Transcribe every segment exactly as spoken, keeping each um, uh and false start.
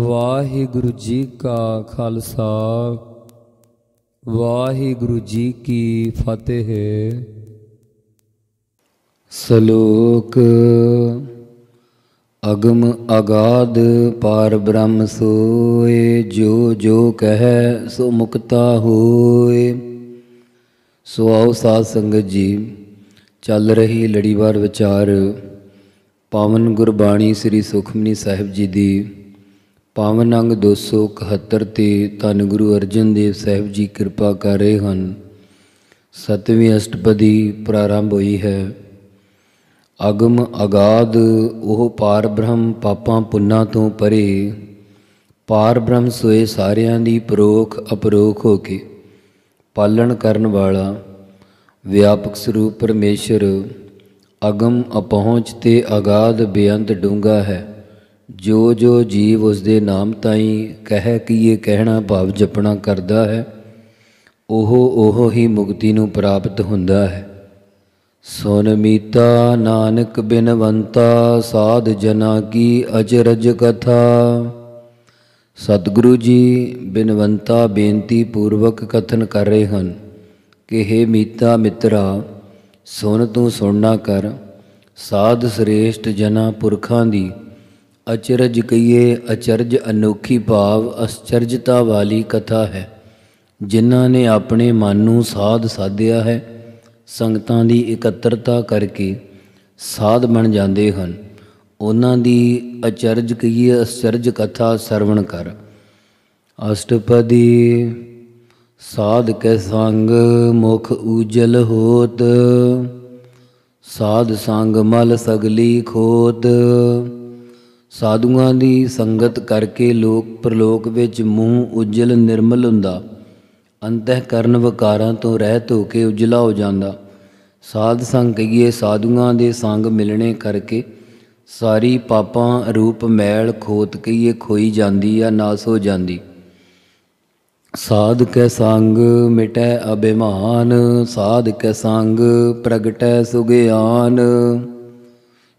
वाहिगुरु जी का खालसा वाहिगुरु जी की फतेह। श्लोक अगम अगाध पार ब्रह्म सोए, जो जो कह सो मुक्ता होए। सो आओ साध संगत जी, चल रही लड़ीवार विचार पावन गुरबाणी श्री सुखमनी साहिब जी दी पावन अंग दो सौ इकहत्तर ते धन गुरु अर्जन देव साहिब जी कृपा कर रहे हैं। सतवीं अष्टपदी प्रारंभ हुई है। अगम अगाध वह पार ब्रह्म पापां पुन्नां तो परे पार ब्रह्म सोए सारियां दी परोख अपरोख होके पालन करन वाला व्यापक स्वरूप परमेश्वर अगम अपहुंच ते अगाध बेअंत डूंगा है। जो जो जीव उसके नाम ताई कह कि ये कहना भाव जपना करता है ओहो ओहो ही मुक्ति नूं प्राप्त हुंदा है। सुन मीता नानक बिनवंता साध जना की अचरज कथा। सतगुरु जी बिनवंता बेनती पूर्वक कथन कर रहे हैं कि हे मीता मित्रा, सुन तू सुनना कर। साध श्रेष्ठ जना पुरखां दी अचरज कहिए अचरज अनोखी भाव आश्चर्यता वाली कथा है, जिन्हां ने अपने मन नूं साध साधिया है, संगतां दी इकत्तरता करके साध बन जाते हैं। उन्हां दी अचरज कहिए आश्चर्य कथा सरवण कर। अष्टपदी साध के संग मुख उजल होत, साध संग मल सगली खोत। साधुआं दी संगत करके लोक परलोक विच मूँह उज्जल निर्मल हुंदा, अंतःकरण विकारां तो रहत हो के उजला हो जांदा। साध संग कहिए साधुआं दे संग मिलने करके सारी पापां रूप मैल खोत कहिए खोई जांदी या नाश हो जांदी। साध के संग मिटै अभिमान, साध के संग प्रगटै सुगिआन।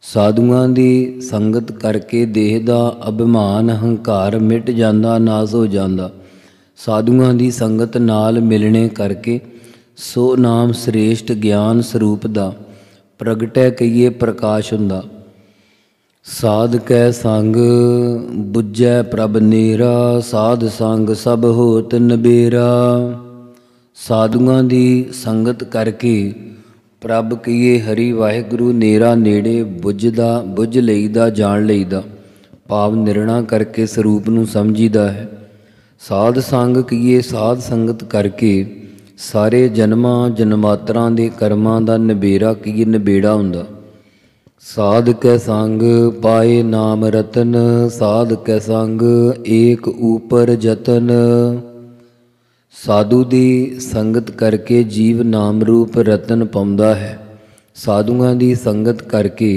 साधुआं दी संगत करके देह दा अभिमान हंकार मिट जांदा, नाश हो जांदा। साधुआं दी संगत नाल मिलने करके सो नाम श्रेष्ठ ज्ञान स्वरूप दा प्रगटै कहिए प्रकाश हुंदा। साध कै संग बुझै प्रभ नेरा, साध संग सब होत नबेरा। साधुआं दी संगत करके प्रभ कहिए हरि वाहिगुरु नेरा नेड़े बुझदा बुझ लईदा जान लईदा भाव निर्णा करके स्वरूप नूं समझीदा है। साध संग कहिए साध संगत करके सारे जन्मां जन्मांतरां दे कर्मां दा नबेरा कहिए नबेड़ा हुंदा। साध कै संग पाए नाम रतन, साध कै संग एक ऊपर जतन। साधु दी संगत करके जीव नाम रूप रतन पाउंदा है। साधुआं दी संगत करके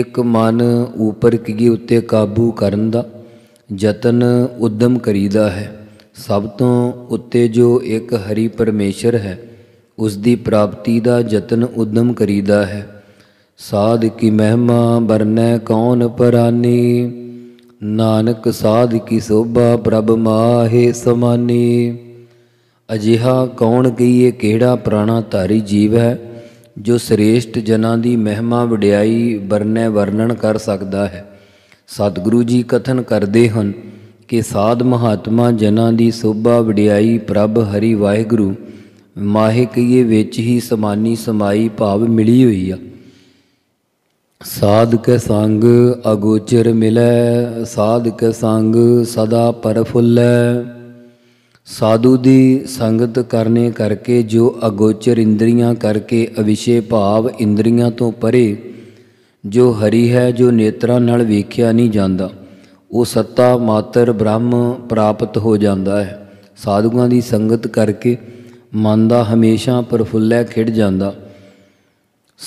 एक मन ऊपर की उत्ते काबू करन दा जतन उद्यम करीदा है। सब तो उत्ते जो एक हरि परमेश्वर है उस दी प्राप्ति दा जतन उद्यम करीदा है। साध की महिमा बरनै कौन परानी, नानक साध की शोभा प्रभ माहे समानी। अजिहा कौन कहिए केड़ा प्राणा तारी जीव है जो श्रेष्ठ जना की महिमा वड्याई वरनै वर्णन कर सकता है। सतगुरु जी कथन करते हैं कि साध महात्मा जना की शोभा वड्याई प्रभ हरि वाहिगुरु माहे कहिए विच ही समानी समाई भाव मिली हुई है। साध के संग अगोचर मिलै, साध के संग सदा परफुलै। साधु दी संगत करने करके जो अगोचर इंद्रियां करके अविशे भाव इंद्रियां तो परे जो हरि है जो नेत्रां नाल वेख्या नहीं जाता वो सत्ता मात्र ब्रह्म प्राप्त हो जाता है। साधुआं दी संगत करके मन दा हमेशा प्रफुल्लै खिड़ जाता।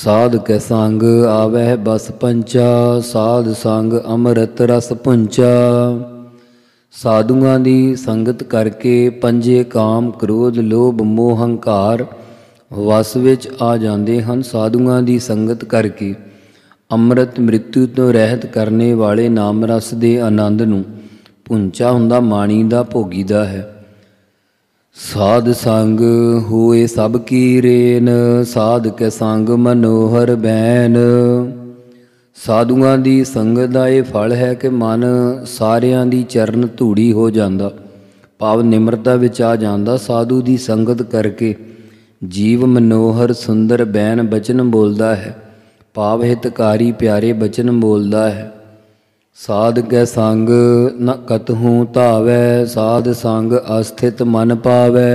साध के संग आवै बस पंचा, साध संग अमृत रस पुंचा। साधुआं दी संगत करके पंजे काम क्रोध लोभ मोह हंकार वस विच आ जाते हैं। साधुआं दी संगत करके अमृत मृत्यु तो रहत करने वाले नाम रस दे आनंद नूं ऊंचा हुंदा माणी दा भोगी दा है। साध संग होए सब की रेन, साध के संग मनोहर बैन। साधुआं दी संगत दा यह फल है कि मन सारियां दी चरण धूड़ी हो जांदा, भाव निम्रता विच आ जांदा। साधु दी संगत करके जीव मनोहर सुंदर बैन बचन बोलदा है, भाव हितकारी प्यारे बचन बोलदा है। साध कै संग न कतहूँ धावै, साध संग अस्थित मन पावै।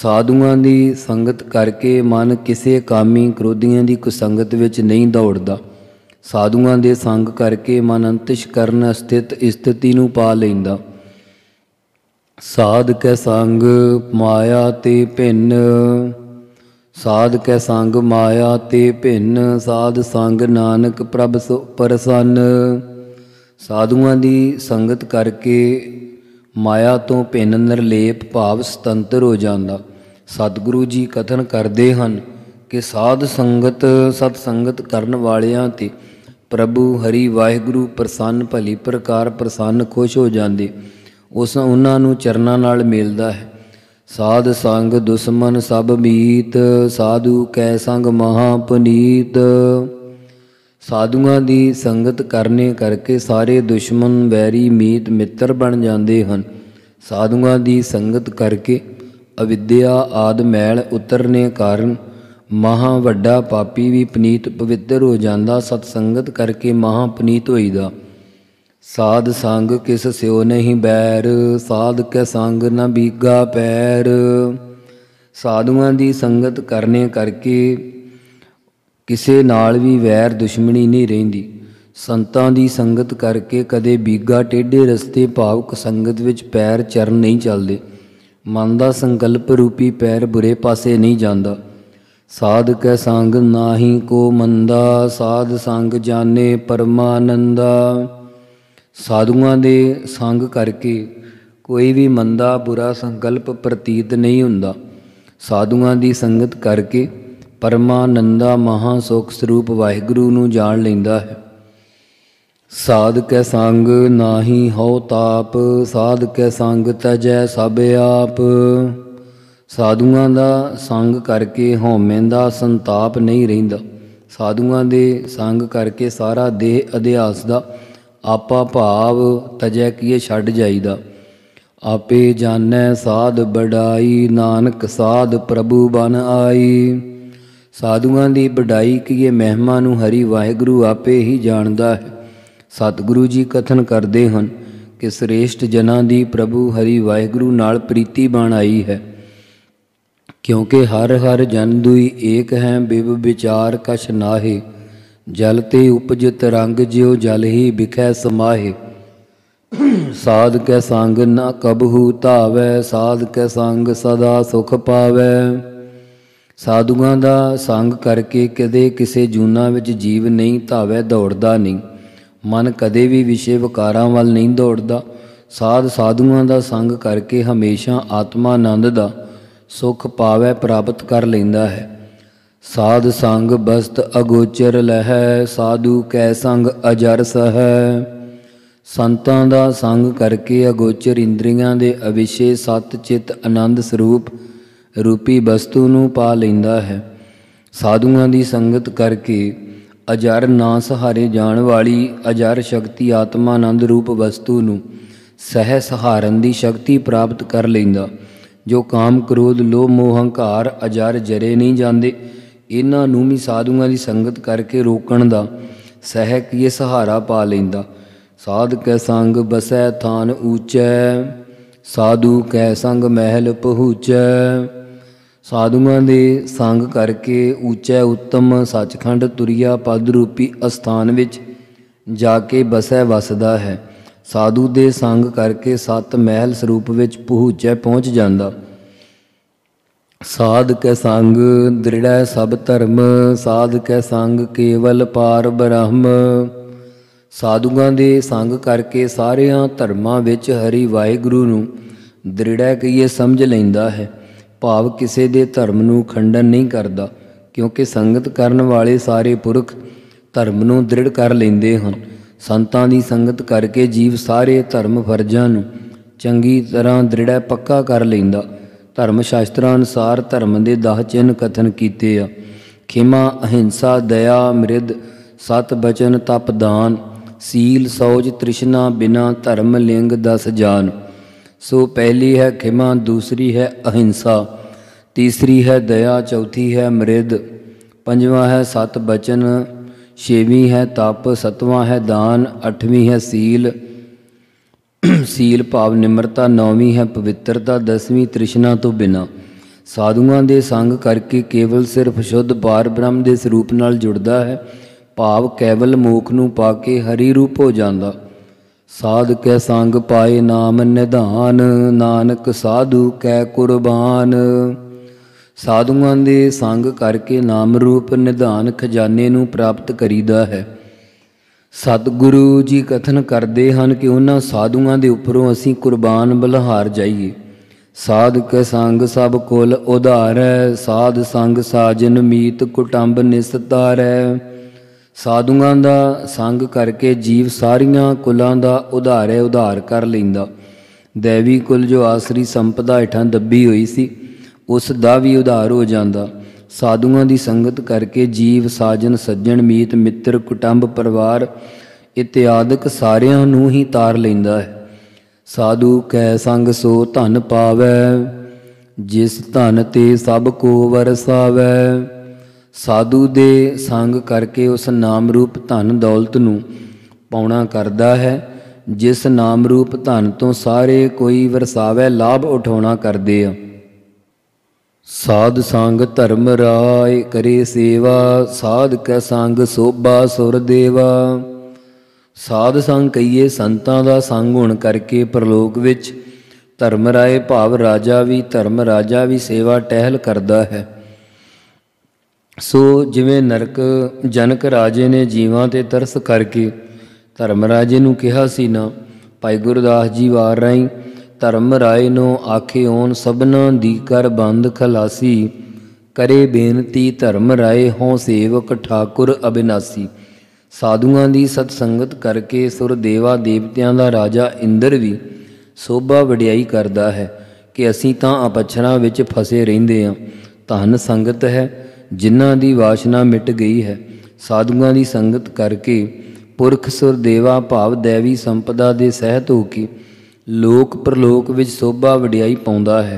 साधुआं दी संगत करके मन किसी कामी क्रोधियां दी कुसंगत विच नहीं दौड़दा। साधुआं दे संग करके मन अंतिश करण स्थित स्थिति नूं पा लैंदा। साध कै संग माया ते भिन्न, साध कै संग माया ते भिन्न। साध संग नानक प्रभ सो प्रसन्न। साधुआं दी संगत करके माया तो भिन्न निरलेप भाव स्वतंत्र हो जाता। सतगुरु जी कथन करते हैं कि साध संगत सत संगत करन वालियां ते प्रभु हरि वाहिगुरु प्रसन्न भली प्रकार प्रसन्न खुश हो जाते। उस उन्हां नूं चरनां नाल मिलदा है। साध संग दुश्मन सब मीत, साधु कै संग महापुनीत। साधुआं दी संगत करने करके सारे दुश्मन वैरी मीत मित्र बन जाते हैं। साधुआं दी संगत करके अविद्या आदि मैल उतरने कारण महा वड्डा पापी भी पुनीत पवित्र हो जाता। सतसंगत करके महापुनीत होईदा। साध संग किस स्यो नहीं बैर, साध कै संग न बीगा पैर। साधुआं दी संगत करने करके किसी नाल भी वैर दुश्मनी नहीं रहिंदी। संतां दी संगत करके कदे बीगा टेढ़े रस्ते भाव कुसंगत विच पैर चरण नहीं चलदे। मन दा संकल्प रूपी पैर बुरे पासे नहीं जांदा। साध कै संग नाही को मंदा, साध संग जाने परमानंदा। साधुआं दे संग करके कोई भी मंदा बुरा संकल्प प्रतीत नहीं हुंदा। साधुआं दी संगत करके परमानंदा महा सुख स्वरूप वाहिगुरू नूं जान लैंदा है। साध कै संग नाही हौ ताप, साध कै संग तजै सब आप। साधुआं दा संग करके हौमे दा संताप नहीं रहिंदा। साधुआं दे संग करके सारा देह अध्यास दा आपा भाव तजै कीए छड्ड जाईदा। आपे जानै साध बड़ाई, नानक साध प्रभु बन आई। साधुआं दी बड़ाई कीए महिमा नूं हरि वाहिगुरू आपे ही जाणदा है। सतगुरू जी कथन करदे हन कि श्रेष्ठ जनां दी प्रभु हरि वाहिगुरू नाल प्रीति बण आई है, क्योंकि हर हर जन दुई एक है, बिब विचार कछ नाहे। जल ते उपज तरंग ज्यो जल ही बिखै समाहे। साध कै संग न कबहू धावै, साध कै संग सदा सुख पावै। साधुआं दा संग करके कदे किसी जूना विच जीव नहीं धावै, दौड़दा नहीं। मन कदे भी विषय विकारां वल नहीं दौड़दा। साध साधुआं दा संग करके हमेशा आत्मा आनंद दा सुख पावै प्राप्त कर लैंदा है। साध संग बस्त अगोचर लहै, साधु कै संग अजर सहै। संतां दा संग करके अगोचर इंद्रियां दे अविशे सत चित आनंद स्वरूप रूपी वस्तु नूं पा लैंदा है। साधुआं दी संगत करके अजर ना सहारे जाण वाली अजर शक्ति आत्मा आनंद रूप वस्तु नूं सह सहारन दी शक्ति प्राप्त कर लैंदा। जो काम क्रोध लोभ मोह हंकार अजर जरे नहीं जांदे, इन्हां नूं भी साधुआं दी संगत करके रोकण दा सह कीए सहारा पा लैंदा। साध कै संग बसै थान ऊचै, साधु कै संग महल पहुँचै। साधुआं दे संग करके ऊचै उत्तम सचखंड तुरिया पद रूपी अस्थान विच जाके बसै वसदा है। साधु दे संग करके सत महल स्वरूप विच पहुँचै पहुँच जांदा। साध कै संग दृढ़ सब धर्म, साध कै संग केवल पार ब्रह्म। साधुआं दे संग करके सारियां धर्मां विच हरि वाहिगुरू नूं दृढ़ कीए समझ लैंदा है। भाव किसी दे धर्म नूं खंडन नहीं करदा, क्योंकि संगत करन वाले सारे पुरख धर्म नूं दृढ़ कर लैंदे हन। संतां दी संगत करके जीव सारे धर्म फर्जां नूं चंगी तरह दृढ़ पक्का कर लैंदा। धर्म शास्त्रां अनुसार धर्म दे दस चिन्ह कथन कीते आ। खिमा, अहिंसा, दया, मृद, सत बचन, तप, दान, सील, सौज, तृष्णा, बिना, धर्म, लिंग, दस जान। सो पहली है खिमा, दूसरी है अहिंसा, तीसरी है दया, चौथी है मृद, पंजवां है सत बचन, छेवीं है तप, सतवां है दान, अठवीं है सील सील भाव निम्रता, नौवीं है पवित्रता, दसवीं तृष्णा तो बिना। साधुओं के संग करके केवल सिर्फ शुद्ध पार ब्रह्म के स्वरूप नाल जुड़ता है, भाव केवल मोख नूं पा के हरि रूप हो जाता। साध कै संग पाए नाम निधान, नानक साधु कै कुर्बान। साधुओं के संग करके नाम रूप निधान खजाने नूं प्राप्त करीदा है। सतगुरु जी कथन करते हैं कि उन्होंने साधुओं के उपरों असी कुर्बान बलहार जाइए। साध कै संग सब कुल उधार है, साध संग साजन मीत कुटुंब निस्तार है। साधुओं का संग करके जीव सारिया कुलों का उधार उधार कर लेंदा। दैवी कुल जो आसरी संपदा हेठां दबी हुई सी उस दा भी उधार हो जाता। साधुओं की संगत करके जीव साजन सज्जन मीत मित्र कुटुंब परिवार इत्यादक सारियां नूं ही तार लेंदा है। साधु कै संग सो धन पावै, जिस धन ते सब को वरसावै। साधु दे संग करके उस नाम रूप धन दौलत नूं पाउणा करता है, जिस नाम रूप धन तो सारे कोई वरसावे लाभ उठाउणा करदे आ। साध संग धर्म राय करे सेवा, साध कै संग सोभा सुर देवा। साध संग कहिए संतां दा संग होण करके परलोक विच धर्म राय भाव राजा भी धर्म राजा भी सेवा टहल करता है। सो जिमें नरक जनक राजे ने जीवों ते तरस करके धर्म राजे नूं कहा सी ना, भाई गुरदास जी वार राही धर्म राय नो आखे ओन सबना दी कर बंद खलासी। करे बेनती धर्म राय हों सेवक ठाकुर अबिनासी। साधुओं की सत्संगत करके सुर देवा देवतियां दा राजा इंद्र भी सोभा वडियाई करता है कि असी तां अपछड़ां विच फसे रहिंदे हां। धन संगत है जिन्हां दी वासना मिट गई है। साधुओं की संगत करके पुरख सुरदेवा भाव दैवी संपदा दे सहित होकर लोक परलोक विच सोभा वडियाई पाउंदा है।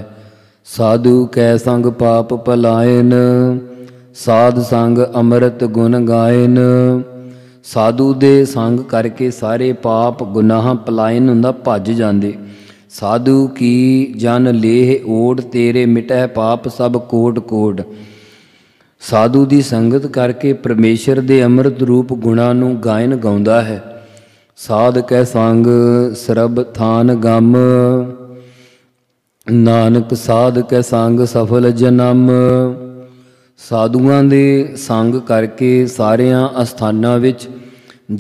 साधु कै संग पाप पलायन, साध संग अमृत गुण गायन। साधु दे संग करके सारे पाप गुनाह पलायन हुंदा भज जांदे। साधु की जन लेह ओढ़, तेरे मिटै पाप सब कोट कोट। साधु की संगत करके परमेश्वर के अमृत रूप गुणों नूं गायन गाउंदा है। साध कै संग सरब थान गम, नानक साध कै संग सफल जन्म। साधुओं के संग करके सारिया अस्थानां विच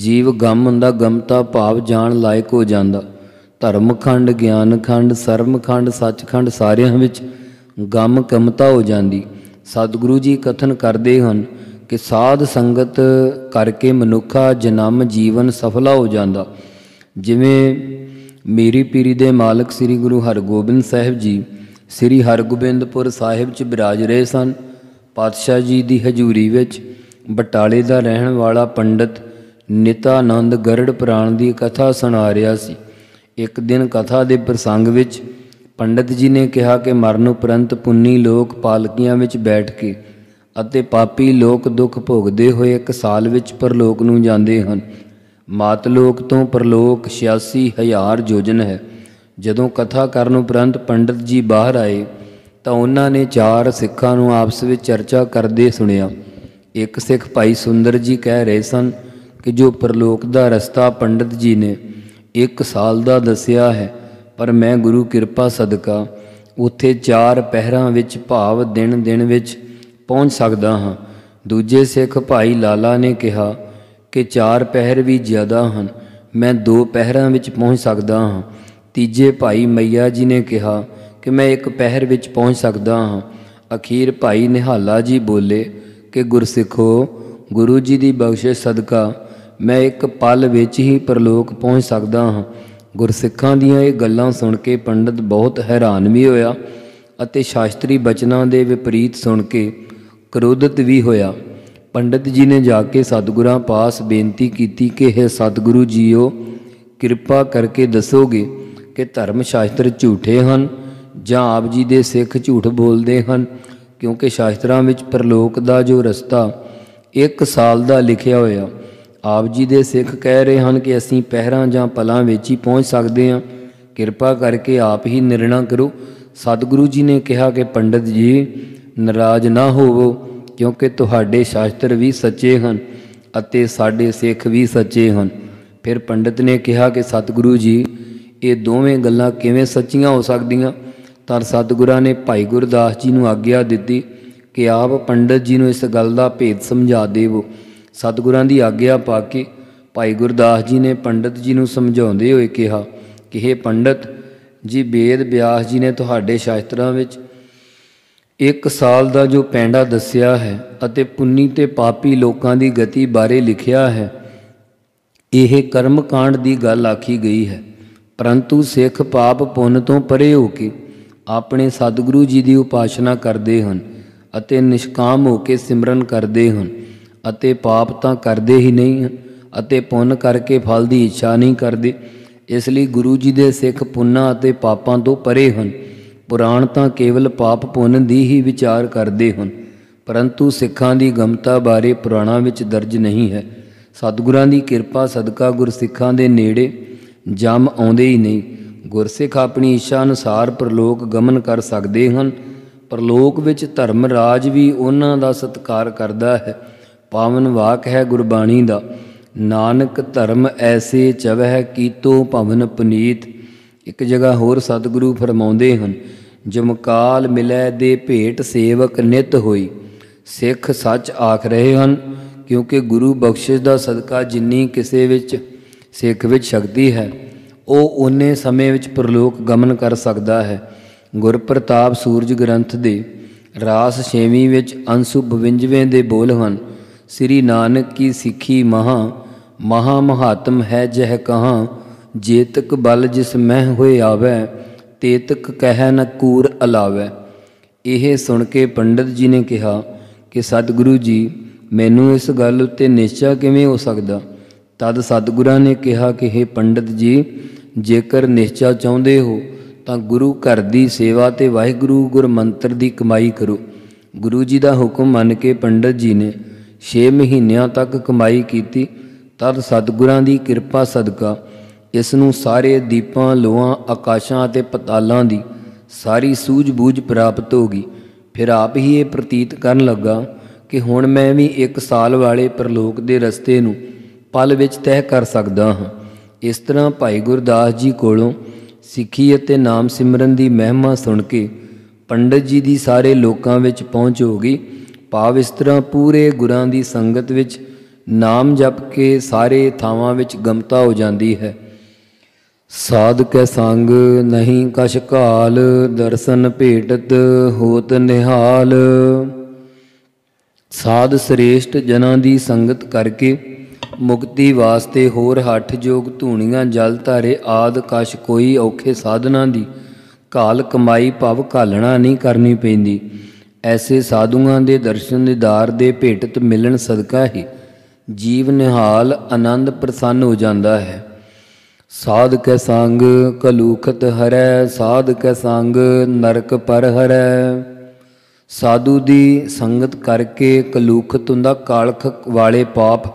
जीव गम दा गमता भाव जान लायक हो जाता। धर्म खंड, ज्ञान खंड, सरम खंड, सच खंड सारिया विच गम कमता हो जाती। सतगुरु जी कथन करते हैं कि साध संगत करके मनुखा जन्म जीवन सफला हो जाता। जिमें मेरी पीरी दे मालक श्री गुरु हरगोबिंद साहिब जी श्री हरगोबिंदपुर साहिब च विराज रहे सन। पातशाह जी की हजूरी विच बटाले का रहने वाला पंडित नितानंद गरड़ पुराण की कथा सुना रहा सी। एक दिन कथा के प्रसंग विच पंडित जी ने कहा कि मरण उपरंत पुन्नी लोग पालकियां विच बैठ के अते पापी लोग दुख भोगते हुए एक साल विच परलोक नूं जांदे हन। मातलोक तो परलोक छियासी हज़ार योजन है। जदों कथा करन उपरंत पंडित जी बाहर आए तो उन्हां ने चार सिखां नूं आपस विच चर्चा करदे सुनिया। एक सिख भाई सुंदर जी कह रहे सन कि जो परलोक दा रस्ता पंडित जी ने एक साल दा दस्या है, पर मैं गुरु कृपा सदका उत्थे चार पहरां विच भाव दिन दिन विच पहुँच सकदा हाँ। दूजे सिख भाई लाला ने कहा कि चार पहर भी ज़्यादा हन, मैं दो पहरां विच पहुँच सकदा हाँ। तीजे भाई मैया जी ने कहा कि मैं एक पहर विच पहुँच सकदा हाँ। अखीर भाई निहाला जी बोले कि गुरसिखो, गुरु जी की बख्शिश सदका मैं एक पल विच ही परलोक पहुँच सकदा हाँ। गुरसिखां दीआं इह गल्लां सुण के पंडित बहुत हैरान भी होया अते शास्त्री बचनां दे विपरीत सुण के क्रोधित भी होया। पंडित जी ने जाके सतगुरां पास बेनती कीती कि हे सतगुरु जीओ, कृपा करके दसोगे कि धर्म शास्त्र झूठे हन जां आप जी दे सिख झूठ बोलदे हन, क्योंकि शास्त्रां विच परलोक दा जो रस्ता एक साल दा लिखिया होया। आप जी दे सिख कह रहे हैं कि असीं पहरां जां पलां विच ही पहुँच सकते हैं, कृपा करके आप ही निर्णय करो। सतगुरु जी ने कहा कि पंडित जी नाराज ना होवो, क्योंकि तुहाडे शास्त्र भी सच्चे हैं अते साडे सिख भी सच्चे हैं। फिर पंडित ने कहा कि सतगुरु जी ये दोवें गल्लां किवें सच्चियां हो सकदियां। तां सतगुरां ने भाई गुरदास जी नूं आग्या दित्ती कि आप पंडित जी नूं इस गल दा भेद समझा देवो। सतगुरां दी आग्या पा के भाई गुरदास जी ने पंडित जी नूं समझाउंदे होए कहा कि हे पंडित जी, वेद व्यास जी ने तुहाडे शास्त्रां विच एक साल का जो पैंडा दस्या है अते पुन्नी ते पापी लोगों की गति बारे लिखिया है, यह कर्म कांड की गल आखी गई है। परंतु सिख पाप पुन तो परे होके अपने सतगुरु जी की उपासना करते हैं अते निष्काम होके सिमरन करते हैं अते पाप तो करते ही नहीं हैं अते पुन करके फल की इच्छा नहीं करते। इसलिए गुरु जी के सिख पुन्ना अते पापां तो परे हैं। पुराण तो केवल पाप पुन की ही विचार करते हैं, परंतु सिखा की गमता बारे पुराणा विच दर्ज नहीं है। सतगुरां की कृपा सदका गुरसिखा के नेड़े जम आउंदे ही नहीं। गुरसिख अपनी इच्छा अनुसार परलोक गमन कर सकते हैं। परलोक विच धर्म राज भी उन्हां दा सत्कार करता है। पावन वाक है गुरबाणी दा, नानक धर्म ऐसे चवह कीतो भवन पुनीत। एक जगह होर सतगुरु फरमाउंदे हन, जमकाल मिलै दे भेट सेवक नित होई। सिख सच आख रहे हैं, क्योंकि गुरु बख्शिश का सदका जिन्नी किसी विच सिख विच शक्ति है वह उन्ने समय विच परलोक गमन कर सकता है। गुरप्रताप सूरज ग्रंथ दे रास छेवीं विच अंशु बवंजवें दे बोल हन, श्री नानक की सिखी महा महा महात्म है जह कहाँ। जेतक बल जिस मह होए आवे, तेतक कह न कूर अलावै। यह सुन के पंडित जी ने कहा कि सतगुरु जी, मैनू इस गल उत्ते निश्चा किवें हो सकदा। तद सतगुरां ने कहा कि हे पंडित जी, जेकर निश्चा चाहुंदे हो तां गुरु घर दी सेवा ते वाहिगुरू गुरमंत्र दी कमाई करो। गुरु जी दा हुक्म मन के पंडित जी ने छे महीनों तक कमाई कीती। तद सतगुरां दी किरपा सदका इसनूं सारे दीपां लोआं आकाशां ते पतालां दी सारी सूझबूझ प्राप्त होगी। फिर आप ही ये प्रतीत करन लगा कि हुण मैं भी एक साल वाले परलोक दे रस्ते नूं पल विच तय कर सकदा हां। इस तरह भाई गुरदास जी कोलों सिक्खी अते नाम सिमरन दी महिमा सुण के पंडित जी दी सारे लोकां विच पहुँच हो गई। भाव इस तरह पूरे गुरां दी संगत विच नाम जप के सारे थावां विच गमता हो जाती है। साधकै संग नहीं कश काल, दर्शन भेटत होत निहाल। साध श्रेष्ठ जना की संगत करके मुक्ति वास्ते होर हठ जोग धूणियाँ जल धारे आदि कश कोई औखे साधना की घाल कमाई भव घालना नहीं करनी पैंदी। ऐसे साधुआं के दर्शन दीदार दे भेटत मिलन सदका ही जीव निहाल आनंद प्रसन्न हो जाता है। साध कै संग कलूखत हरै, साध कै संग नरक पर हरै। साधु दी संगत करके कलूखत हुंदा कालख वाले पाप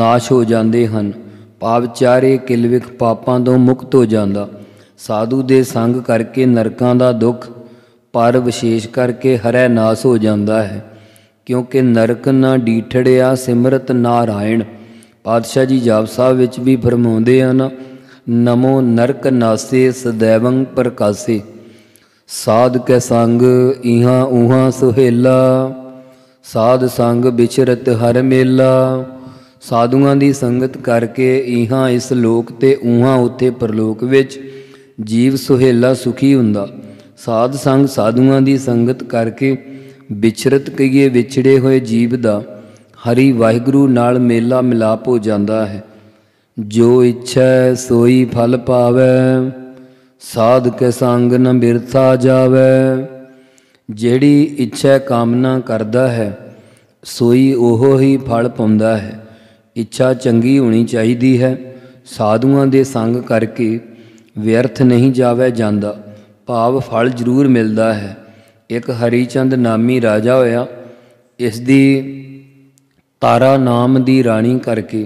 नाश हो जाते हैं। पाप चारे किलविख पापां तों मुक्त हो जाता। साधु दे संग करके नरकां दा दुख पर विशेष करके हरै नाश हो जाता है, क्योंकि नरक ना डीठड़िया सिमरत नारायण। पातशाह जी जाप साहब विच भी फरमाउंदे हन, नमो नरक नासे सदैवं प्रकासे। साध कै संग इहां उहां सुहेला, साध संग बिचरत हर मेला। साधुआं दी संगत करके इहां इस लोक ते उहां उत्थे परलोक विच जीव सुहेला सुखी हुंदा। साध संग साधुआं दी संगत करके बिचरत कहिए विछड़े होए जीव दा हरि वाहिगुरू नाल मेला मिलाप हो जाता है। जो इच्छा सोई फल पावे, साध के संग न बिरथा जावे। जिहड़ी इच्छा कामना करता है सोई ओहो ही फल पाउंदा है। इच्छा चंगी होनी चाहिदी है, साधुआं दे संग करके व्यर्थ नहीं जावे जांदा, भाव फल जरूर मिलता है। एक हरीचंद नामी राजा होया, इस दी तारा नाम दी राणी करके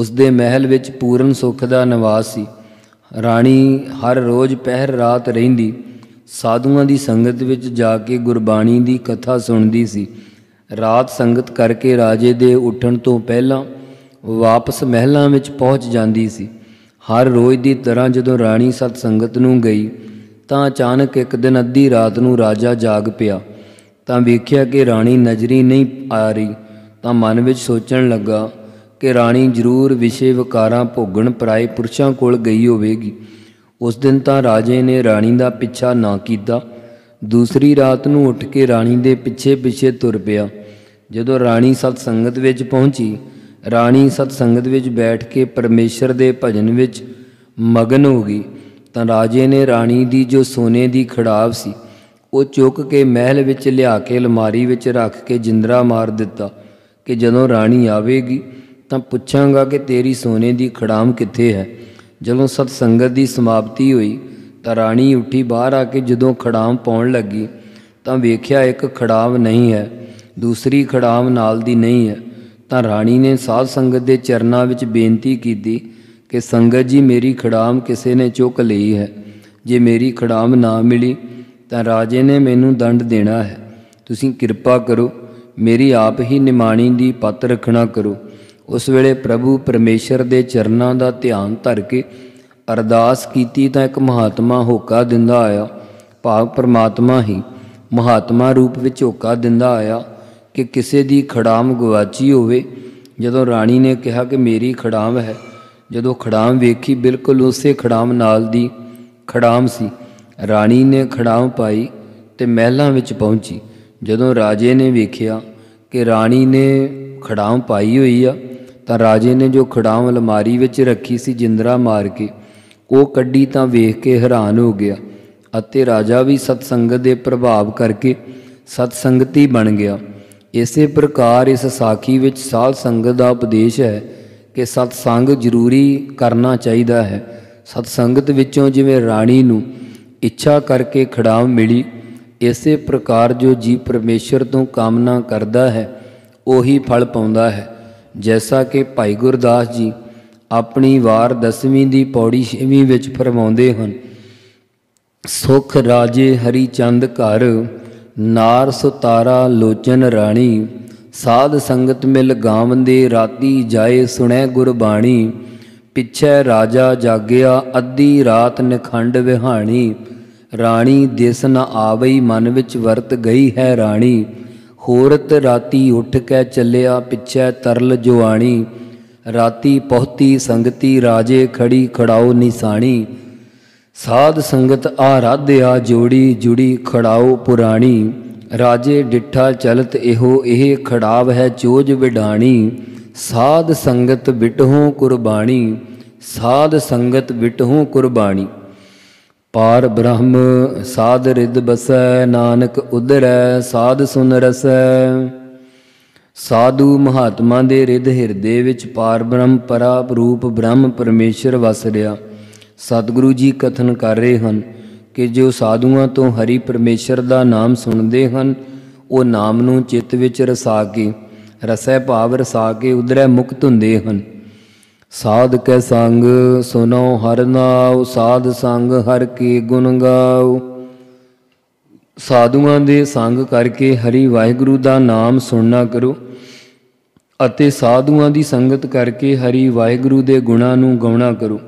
उसके महल में पूर्ण सुख का निवास सी। राणी हर रोज़ पहर रात रहिंदी साधुआं की संगत विच जाके गुरबाणी की कथा सुनती सी। रात संगत करके राजे दे उठण तो पहला वापस महलों में पहुँच जाती सी। हर रोज़ की तरह जदों राणी सतसंगत नूं गई तो अचानक एक दिन अद्धी रात नूं राजा जाग पिया तो वेख्या कि राणी नजरी नहीं आ रही। तो मन में सोचन लगा कि राणी जरूर विषय विकारां भोगण पराए पुरुषों कोल गई होवेगी। उस दिन तो राजे ने राणी का पीछा ना किया। दूसरी रात नूं उठ के राणी के पिछे पिछे तुर पिया। जदों राणी सतसंगत विच पहुँची, राणी सतसंगत विच बैठ के परमेश्वर के भजन विच मगन हो गई। तो राजे ने राणी की जो सोने की खड़ाव सी वो चुक के महल विच लिया के अलमारी विच रख के जिंदरा मार दिता कि जदों राणी आवेगी तो पूछांगा कि तेरी सोने की खड़ाम कित्थे है। जदों सतसंगत की समाप्ति हुई तो राणी उठी बाहर आके जदों खड़ाम पाउण लगी तो वेख्या एक खड़ाम नहीं है, दूसरी खड़ाम नाल दी नहीं है। तो राणी ने साध संगत के चरणों में बेनती की कि संगत जी मेरी खड़ाम किसी ने चुक ली है, जे मेरी खड़ाम ना मिली तो राजे ने मैनू दंड देना है। तुसीं किरपा करो, मेरी आप ही निमाणी दी पत रखना करो। उस वेले प्रभु परमेश्वर के चरणों का ध्यान धर के अरदास की तो एक महात्मा होका दिंदा आया, भाव परमात्मा ही महात्मा रूप विच होका दिंदा आया कि किसी की खड़ाम गुआची होवे। जदों राणी ने कहा कि मेरी खड़ाम है, जदों खड़ाम वेखी बिल्कुल उस खड़ाम नाल दी खड़ाम सी। राणी ने खड़ाम पाई तो महलों में पहुँची। जदों राजे ने वेख्या कि राणी ने खड़ाम पाई हुई आ तो राजे ने जो खड़ाम अलमारी विच रखी सी जिंदरा मार के वो कड़ी तो वेख के हैरान हो गया। अते राजा भी सतसंगत के प्रभाव करके सतसंगती बन गया। इसे प्रकार इस साखी विच साध संगत का उपदेश है कि सत्संग जरूरी करना चाहिए है। सतसंगत विचों जिवें राणी नूं इच्छा करके खड़ाम मिली, इसे प्रकार जो जीव परमेश्वर तो कामना करता है वही फल पाउंदा है। जैसा कि भाई गुरदास जी अपनी वार दसवीं दी पौड़ी छेवीं विच फरमाउंदे हन, सुख राजे हरिचंद घर, नार सुतारा लोचन राणी। साध संगत मिल गावंदे राती जाए सुने गुरबाणी। पिछे राजा जागया अद्धी रात निखंड विहाणी। राणी दिस न आवई मन विच वर्त गई है राणी। होरत राती उठ के चलिया पिछे तरल जुआणी। राती पहुती संगति राजे खड़ी खड़ाओ निसाणी। साध संगत आराध्या जोड़ी जुड़ी खड़ाओ पुराणी। राजे डिठा चलत एहो एह खड़ाव है चोज विडाणी। साध संगत बिटहों कुर्बानी, साध संगत बिटहों कुर्बानी। पार ब्रह्म साध रिद बसै, नानक उदरै साध सुन रसै। साधु महात्मा दे रिद हिरदे विच पार ब्रह्म परा रूप ब्रह्म परमेश्वर वस रिया। सतगुरु जी कथन कर रहे हैं कि जो साधुओं तो हरि परमेश्वर का नाम सुनते हैं वो नाम नूं चित्त विच रसा के रसै भाव रसा के उदरै मुक्त हुंदे हैं। साध कै संग सुनो हर नाव, साध संग हर के गुण गाओ। साधुआं दे संग करके हरि वाहिगुरू का नाम सुनना करो अते साधुआं दी संगत करके हरि वाहिगुरू दे गुणां नूं गाउणा करो।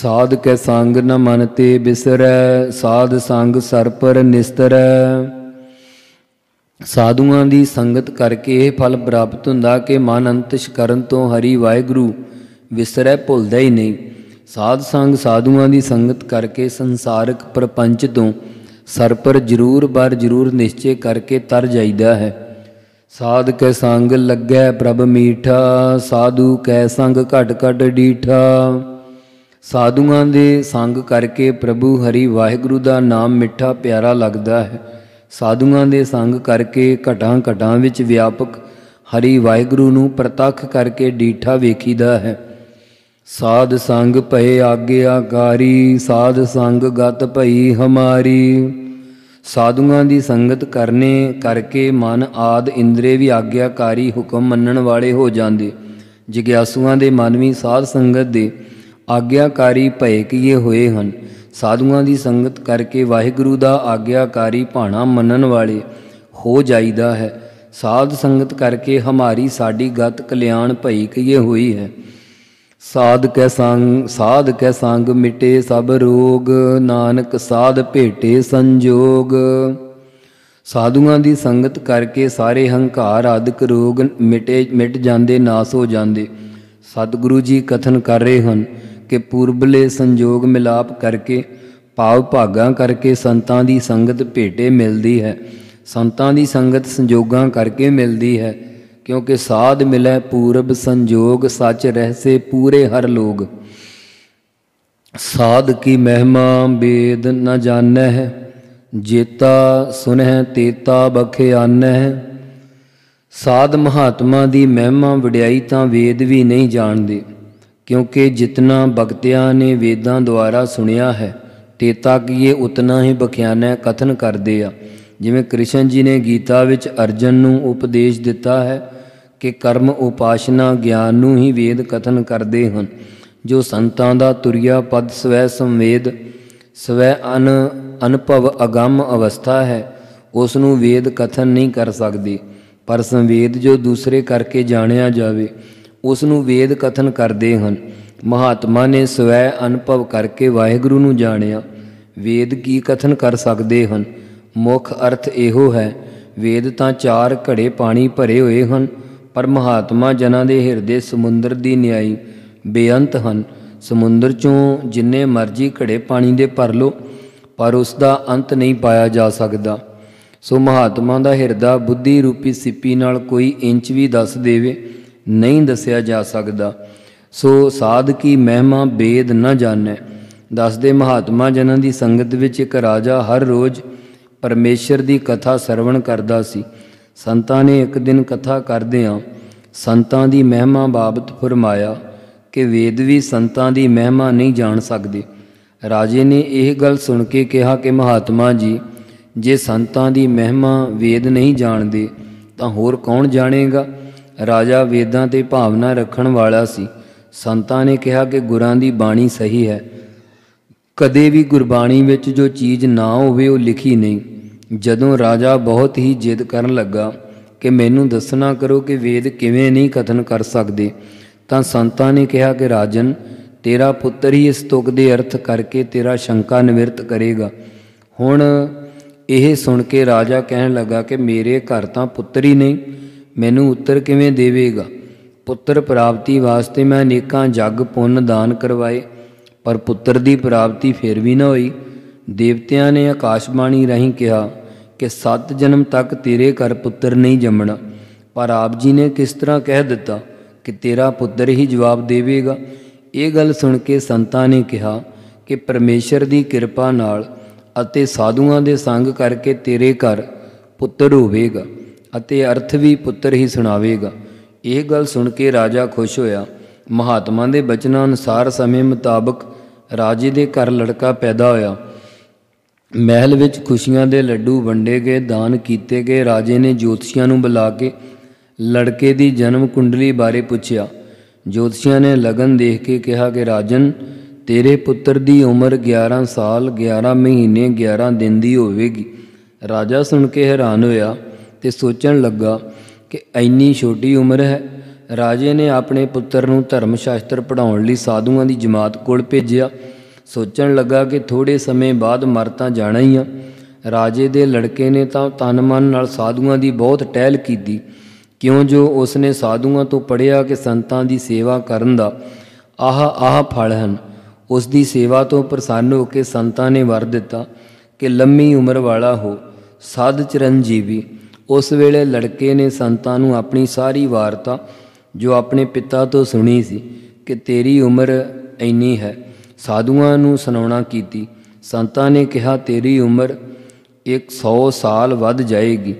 साध कै संग न मन ते बिसरै, साध संग सर पर निस्तरै। साधुआं दी संगत करके यह फल प्राप्त हुंदा कि मन अंतश करन तो हरि वाहिगुरू विसरै भुलदा ही नहीं। साध संग साधुओं की संगत करके संसारक प्रपंच तो सर पर जरूर बार जरूर निश्चय करके तर जाईदा है। साध कै संग लगे प्रभ मीठा, साधु कै संग घट घट डीठा। साधुआं दे संग करके प्रभु हरि वाहिगुरु दा नाम मिठा प्यारा लगदा है। साधुआं दे संग करके घटां घटां विच व्यापक हरि वाहिगुरु नूं प्रतख करके डीठा वेखीदा है। साध संग भए आग्ञाकारी, साध संग गत भई हमारी। साधुआं की संगत करने करके मन आदि इंद्रे भी आग्ञाकारी हुक्म मनण वाले हो जाते। जिग्यासुआं के मन भी साध संगत दे आग्ञाकारी भयकिए हुए हैं। साधुआं की संगत करके वाहिगुरु का आग्ञाकारी भाणा मनण वाले हो जाईदा है। साध संगत करके हमारी साड़ी गत कल्याण भयकिए हुई है। साध कै संग साध कै संग मिटे सब रोग, नानक साध भेटे संजोग। साधुआं की संगत करके सारे हंकार आदिक रोग मिटे मिट जाते, नाश हो जाते। सतगुरु जी कथन कर रहे हैं कि पूर्वले संजोग मिलाप करके भाव भागा करके संतां की संगत भेटे मिलती है। संतां की संगत संजोगां करके मिलती है, क्योंकि साध मिले पूरब संजोग, सच रहसे पूरे हर लोग। साध की महिमा वेद न जाने है, जेता सुनह तेता बख्यान है। साध महात्मा की महिमा वड्याई तो वेद भी नहीं जानते, क्योंकि जितना भगतिया ने वेदों द्वारा सुनिया है, तेता किए उतना ही बख्यान कथन करते हैं। जिमें कृष्ण जी ने गीता विच अर्जन नूं उपदेश दिता है कि कर्म उपासना ज्ञान नूं ही वेद कथन करते हैं। जो संतां दा तुरिया पद स्वै संवेद स्वै अन अनुभव अगम अवस्था है, उसनूं वेद कथन नहीं कर सकदी, पर संवेद जो दूसरे करके जानिया जावे उसनूं वेद कथन करते हैं। महात्मा ने स्वै अनुभव करके वाहिगुरु नूं जानिया, वेद की कथन कर सकते हैं। मुख अर्थ इहो है, वेद तां चार घड़े पानी भरे हुए हैं, पर महात्मा जनां दे हिरदे समुंदर दी न्याई बेअंत हैं। समुंदर चों जिन्ने मर्जी घड़े पानी दे भर लो, पर उसका अंत नहीं पाया जा सकता। सो महात्मा दा हिरदा बुद्धि रूपी सिपी नाल कोई इंच भी दस देवे नहीं दसिया जा सकता। सो साध की महिमा वेद न जाने। दसदे महात्मा जनां दी संगत विच इक राजा हर रोज़ परमेश्वर की कथा सरवण करता सी। संतां ने एक दिन कथा करदिआं संतां की महिमा बाबत फरमाया कि वेद भी संतां की महिमा नहीं जान सकते। राजे ने यह गल सुन के कहा कि महात्मा जी, जे संतां की महिमा वेद नहीं जानते तो होर कौन जानेगा। राजा वेदां ते भावना रखण वाला सी। संतां ने कहा कि गुरां की बाणी सही है, कदे भी गुरबाणी विच जो चीज़ ना होवे वो लिखी नहीं। जदों राजा बहुत ही जिद करन लगा कि मैनू दसना करो कि वेद किवें नहीं कथन कर सकते, तो संतां ने कहा कि राजन, तेरा पुत्र ही इस तुक दे अर्थ करके तेरा शंका निवृत्त करेगा। हुण यह सुन के राजा कहन लगा कि मेरे घर तो पुत्र ही नहीं, मैनू उत्तर किवें देवेगा। पुत्र प्राप्ति वास्ते मैं अनेकां जग पुन्न दान करवाए, पर पुत्र की प्राप्ति फिर भी ना हुई। देवतिया ने आकाशवाणी राही कहा कि सत जन्म तक तेरे घर पुत्र नहीं जमना, पर आप जी ने किस तरह कह दिता कि तेरा पुत्र ही जवाब देवेगा। ये गल सुन के संतां ने कहा कि परमेश्वर की कृपा नाल अते साधुआं दे संग करके तेरे घर पुत्र होवेगा, अते अर्थ भी पुत्र ही सुनावेगा। यह गल सुन के राजा खुश होया। महात्मा के बचना अनुसार समय मुताबक राजे के घर लड़का पैदा होया। महल विच खुशियां दे लड्डू वंडे गए, दान किए गए। राजे ने ज्योतिषियां नूं बुला के लड़के की जन्म कुंडली बारे पूछया। ज्योतिषियां ने लगन देख के कहा कि राजन, तेरे पुत्र की उम्र ग्यारह साल ग्यारह महीने ग्यारह दिन की होवेगी। राजा सुन के हैरान होया ते सोचण लगा कि इन्नी छोटी उम्र है। राजे ने अपने पुत्र नूं धर्म शास्त्र पढ़ाउण लई साधुआं दी जमात कोल भेजिया। सोचण लगा कि थोड़े समय बाद मर तां जाणा ही आ। राजे दे लड़के ने तां तन मन नाल साधुआं दी बहुत टहल कीती, क्यों जो उसने साधुआं तो पढ़िया कि संतां दी सेवा करन दा आह आह फल हन। उस दी सेवा तो प्रसन्न हो के संतां ने वर दिता कि लंमी उम्र वाला हो, साध चिरंजीवी उस वेले लड़के ने संतां नूं अपनी सारी वार्ता जो अपने पिता तो सुनी सी कि तेरी उम्र इन्नी है साधुआं नूं सुनाउणा कीती। संतां ने कहा तेरी उम्र एक सौ साल वध जाएगी,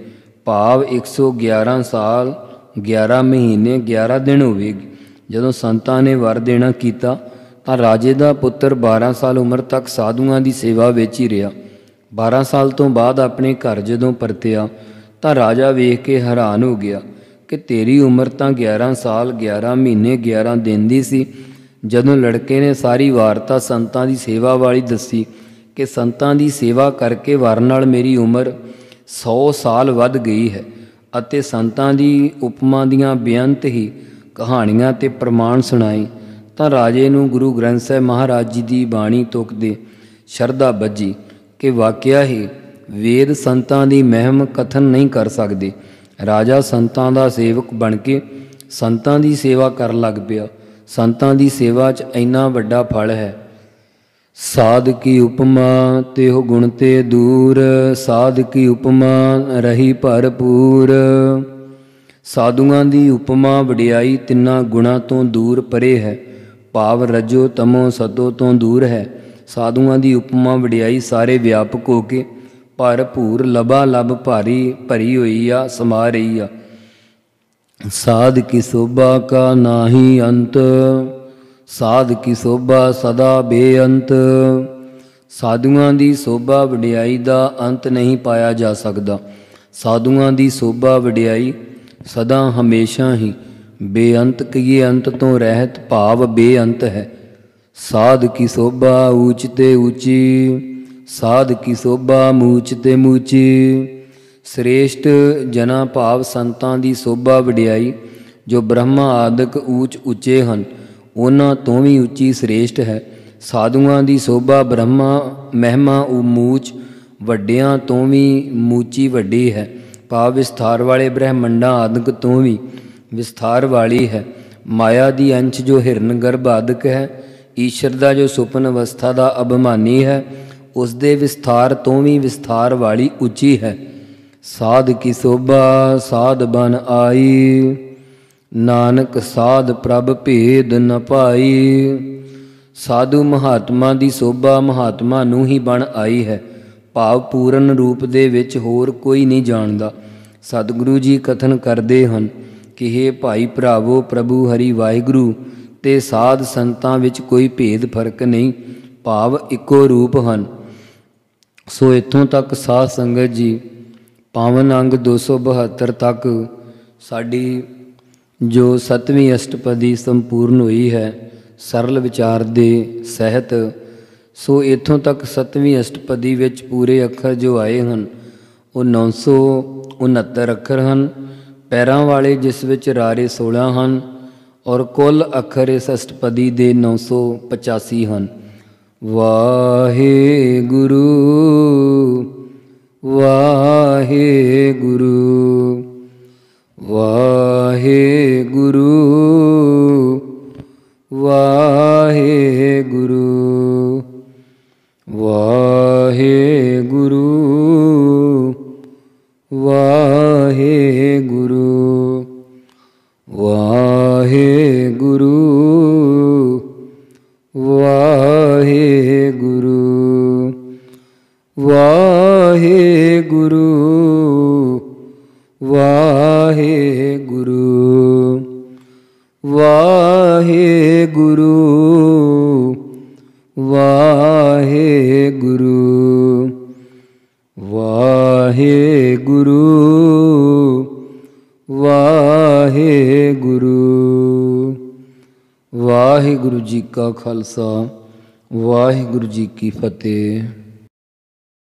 भाव एक सौ ग्यारह साल ग्यारह महीने ग्यारह दिन होगी। जदों संतां ने वर देना कीता तां राजे दा पुत्र बारह साल उम्र तक साधुआं दी सेवा विच ही रहा। बारह साल तो बाद अपने घर जदों परतिया तां राजा वेख के हैरान हो गया कि तेरी उम्र तां ग्यारह साल ग्यारह महीने ग्यारह दिन दी सी। जदों लड़के ने सारी वार्ता संतां दी सेवा वाली दसी कि संतां दी सेवा करके वर नाल मेरी उम्र सौ साल वध गई है अते संतां दी उपमा दियां बेअंत ही कहानियां ते प्रमाण सुनाए तां राजे नूं गुरु ग्रंथ साहिब महाराज जी दी बाणी तुकदे शरधा बजी कि वाकिया ही वेद संतां दी महिम कथन नहीं कर सकदे। राजा संतां दा सेवक बन के संतां दी सेवा कर लग पिया। संतां दी सेवा च इन्ना वड्डा फल है। साध की उपमा तेह गुण ते दूर, साध की उपमा रही भरपूर। साधुआं दी उपमा वडियाई तिन्ना गुणा तो दूर परे है, भाव रजो तमो सतो तो दूर है। साधुआं दी उपमा वडियाई सारे व्यापक हो के भरपूर लबा लब भारी भरी होई आ समा रही आ। साध की शोभा का नाही अंत, साध की शोभा सदा बेअंत। साधुआं दी शोभा वडियाई दा अंत नहीं पाया जा सकदा। साधुआं दी शोभा वडियाई सदा हमेशा ही बेअंत किए अंत तो रहत भाव बेअंत है। साध की शोभा ऊंच ते ऊंची, साध की शोभा मूच ते मूची। श्रेष्ठ जना भाव संतां दी शोभा वडियाई जो ब्रह्मा आदिक ऊंच ऊंचे हन उन्हां तो भी उच्ची श्रेष्ठ है। साधुआं दी शोभा ब्रह्मा महिमा उमूच वड्डियां तो भी मूची वड्डी है, भाव विस्तार वाले ब्रह्मंडां आदिक तो भी विस्तार वाली है। माया दी अंश जो हिरन गर्भ आदिक है, ईश्वर दा जो सुपन अवस्था दा अभिमानी है उस दे विस्तार तो भी विस्तार वाली उच्ची है। साध की शोभा साध बन आई, नानक साध प्रभ भेद न पाई। साधु महात्मा दी शोभा महात्मा नूं ही बन आई है, भाव पूर्ण रूप दे विच होर कोई नहीं जानदा। सतगुरु जी कथन करदे हन कि हे भाई भरावो, प्रभु हरि वाहिगुरू ते साध संतां विच कोई भेद फर्क नहीं, भाव इको रूप हन। सो इत्थों तक साध संगत जी पावन अंग दो सौ बहत्तर तक साडी जो सतवीं अष्टपदी संपूर्ण हुई है सरल विचार दे सहित। सो इत्थों तक सतवीं अष्टपदी विच पूरे अखर जो आए हैं वो नौ सौ उनहत्तर अखर हैं। पैरों वाले जिस विच रारे सोलह हैं और कुल अखर इस अष्टपदी दे नौ सौ पचासी हैं। वाहेगुरु वाहेगुरु वाहेगुरु वाहेगुरु वाहेगुरु वाहेगुरु वाहेगुरु वाहेगुरु वाहेगुरु वाहेगुरु वाहेगुरु वाहेगुरु वाहेगुरु वाहेगुरु। वाहेगुरु जी का खालसा वाहेगुरु जी की फतेह।